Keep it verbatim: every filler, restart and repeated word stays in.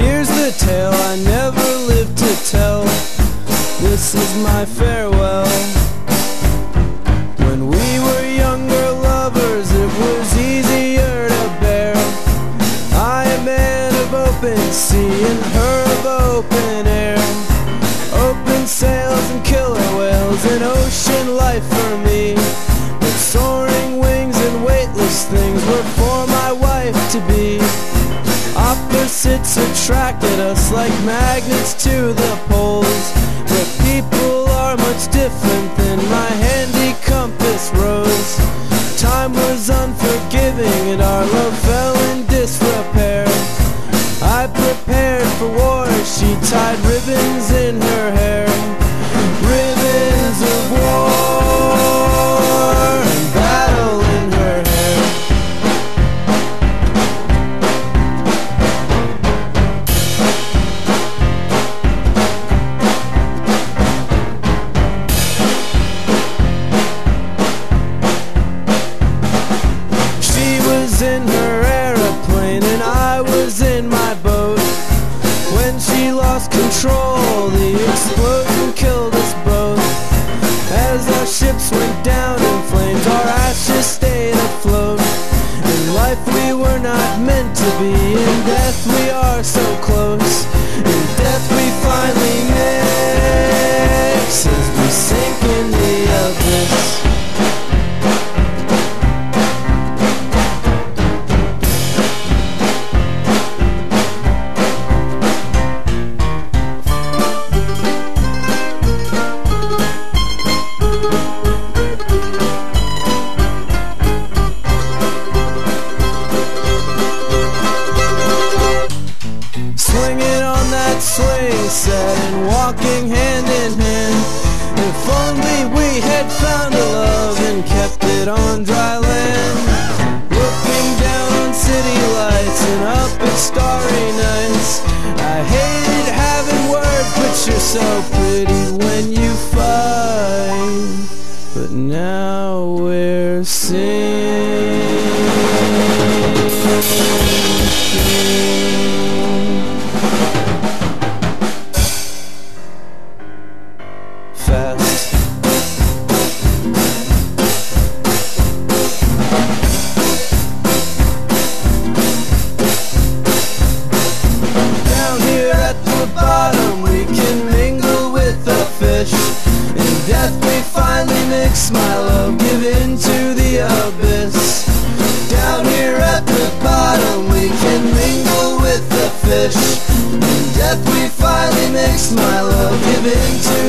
Here's the tale I never lived to tell. This is my farewell. When we were younger lovers, it was easier to bear. I am man of open sea and her of open air. Open sails and killer whales, an ocean life for me. But soaring wings and weightless things were for my wife to be. Opposites attracted us like magnets to the poles. But people are much different than my handy compass rose. Time was unforgiving and our love fell in disrepair. I prepared for war, she tied ribbons in her hair. Ribbons of war. In her aeroplane and I was in my boat. When she lost control, the explosion killed us both. As our ships went down in flames, our ashes stayed afloat. In life we were not meant to be, in death we are so close. In death we finally mix as we sink in the abyss. Swinging on that swing set and walking hand in hand. If only we had found a love and kept it on dry land. Looking down on city lights and up at starry nights. I hated having words, but you're so pretty when you fight. But now we're singing. Fast. Down here at the bottom we can mingle with the fish. In death we finally mix, my love, give into the abyss. Down here at the bottom we can mingle with the fish. In death we finally mix, my love, give into